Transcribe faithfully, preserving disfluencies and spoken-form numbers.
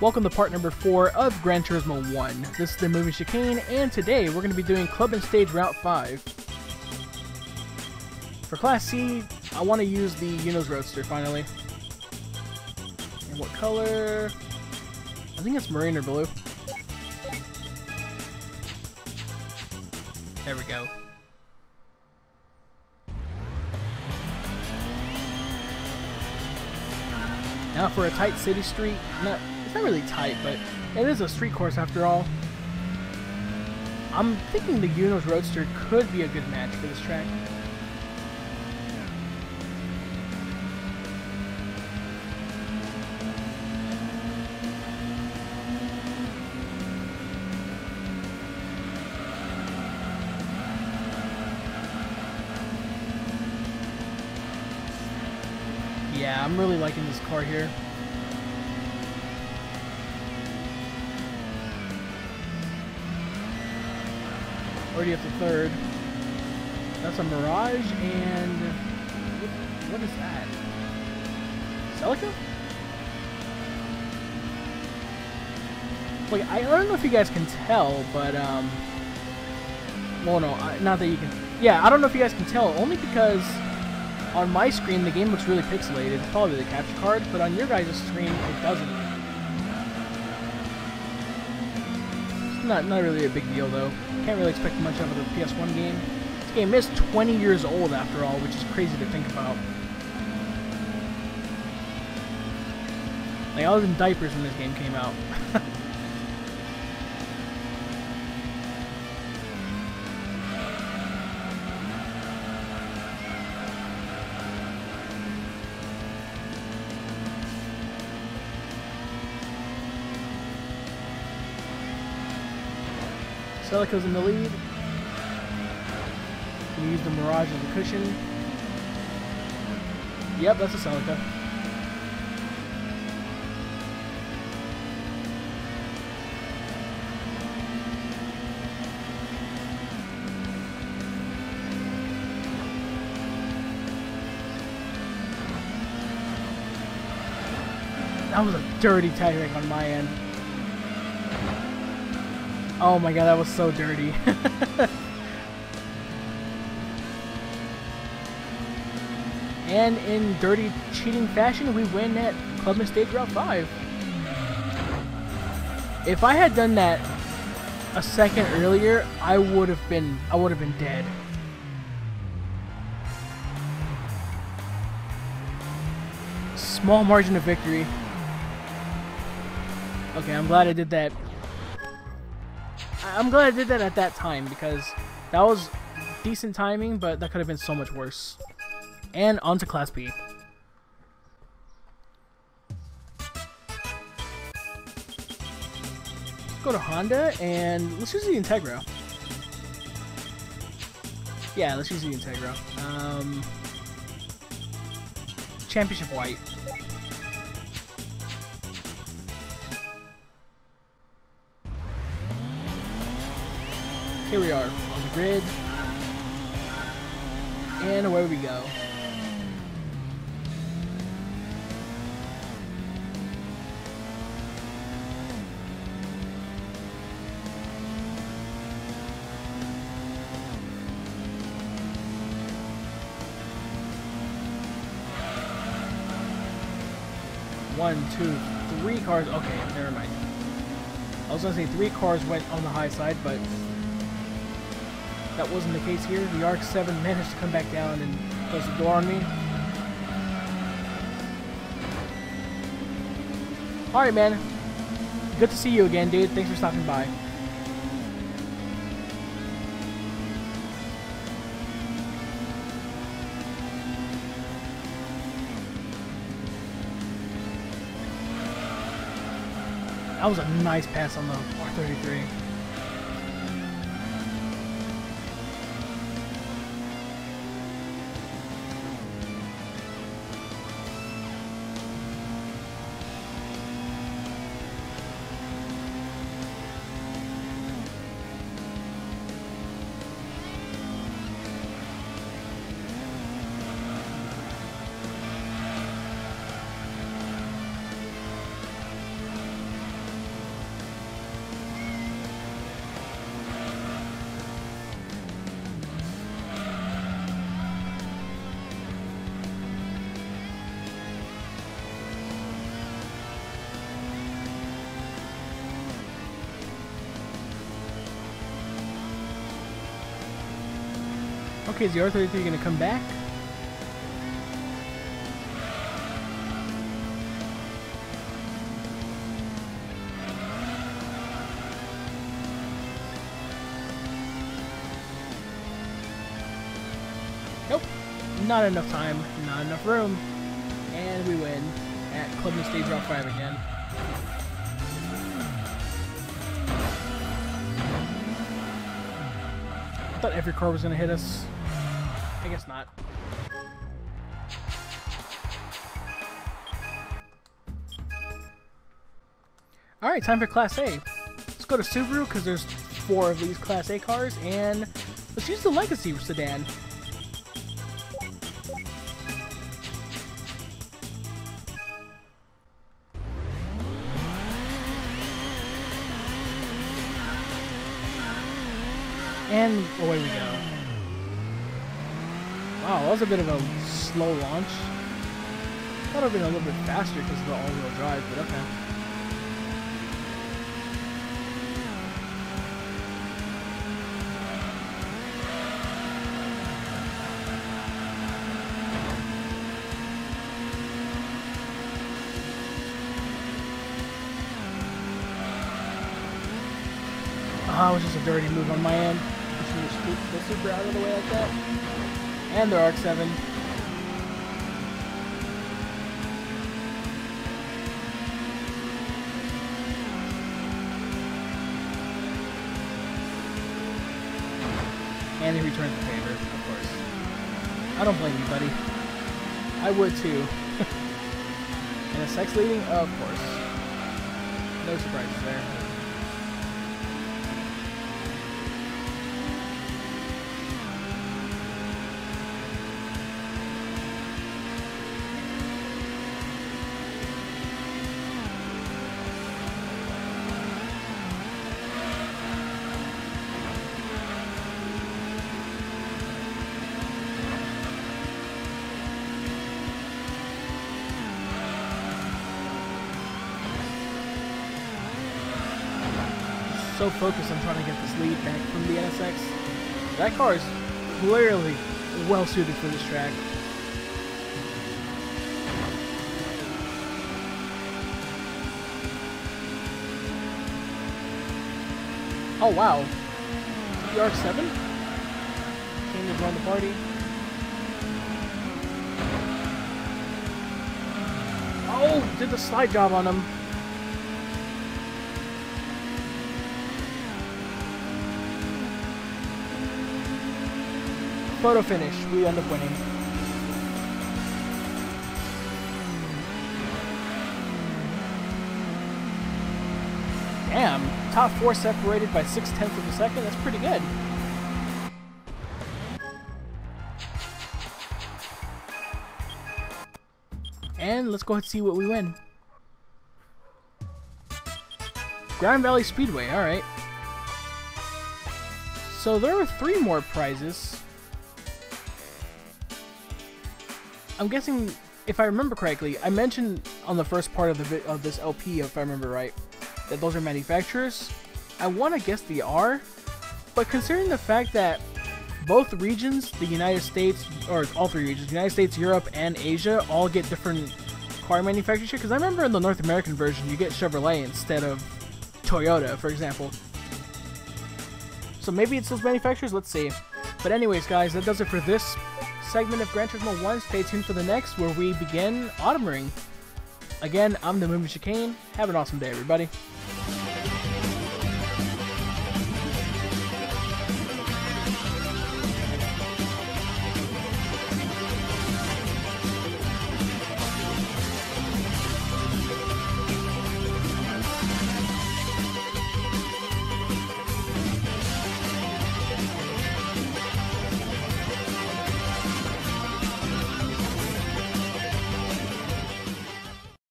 Welcome to part number four of Gran Turismo one. This is The Moving Chicane, and today we're going to be doing Clubman Stage Route five. For Class C, I want to use the Eunos Roadster finally. And what color? I think it's marine or blue. There we go. Now for a tight city street. Not, it's not really tight, but it is a street course after all. I'm thinking the Eunos Roadster could be a good match for this track. Yeah, I'm really liking this car here. Already up to third. That's a Mirage and... what is that? Celica? Like, I don't know if you guys can tell, but, um... well, no, I, not that you can... yeah, I don't know if you guys can tell, only because... on my screen, the game looks really pixelated. It's probably the capture card, but on your guys' screen, it doesn't. It's not, not really a big deal, though. Can't really expect much out of the P S one game. This game is twenty years old, after all, which is crazy to think about. Like, I was in diapers when this game came out. Celica's in the lead. We use the Mirage as a cushion. Yep, that's a Celica. That was a dirty tag rake on my end. Oh my god, that was so dirty. And in dirty, cheating fashion, we win at Clubman Stage Route five. If I had done that a second earlier, I would have been, I would have been dead. Small margin of victory. Okay, I'm glad I did that. I'm glad I did that at that time, because that was decent timing, but that could have been so much worse. And on to Class B. Let's go to Honda, and let's use the Integra. Yeah, let's use the Integra. Um, championship white. Here we are, on the grid, and away we go. One, two, three cars, okay, never mind. I was gonna say three cars went on the high side, but that wasn't the case here. The R X seven managed to come back down and close the door on me. Alright, man. Good to see you again, dude. Thanks for stopping by. That was a nice pass on the R thirty-three. Okay, is the R thirty-three going to come back? Nope. Not enough time, not enough room. And we win at Clubman Stage Route five again. I thought every car was going to hit us. I guess not. Alright, time for Class A. Let's go to Subaru because there's four of these Class A cars, and let's use the Legacy sedan. And away we go. Wow, that was a bit of a slow launch. I thought it would have been a little bit faster because of the all-wheel drive, but okay. Ah, it was just a dirty move on my end. The Super out of the way like that. And the R X seven. And he returns the favor, of course. I don't blame you, buddy. I would too. N S X leading? Of course. No surprises there. So focused on trying to get this lead back from the N S X. That car is clearly well suited for this track. Oh wow, the R X seven came to join the party. Oh, did the slide job on him. Photo finish, we end up winning. Damn, top four separated by six tenths of a second, that's pretty good. And let's go ahead and see what we win. Grand Valley Speedway, alright. So there are three more prizes. I'm guessing, if I remember correctly, I mentioned on the first part of the of this L P, if I remember right, that those are manufacturers. I want to guess they are, but considering the fact that both regions, the United States, or all three regions, United States, Europe, and Asia, all get different car manufacturers, because I remember in the North American version, you get Chevrolet instead of Toyota, for example. So maybe it's those manufacturers, let's see. But anyways, guys, that does it for this segment of Gran Turismo one. Stay tuned for the next, where we begin Autumn Ring. Again, I'm The Moving Chicane. Have an awesome day, everybody.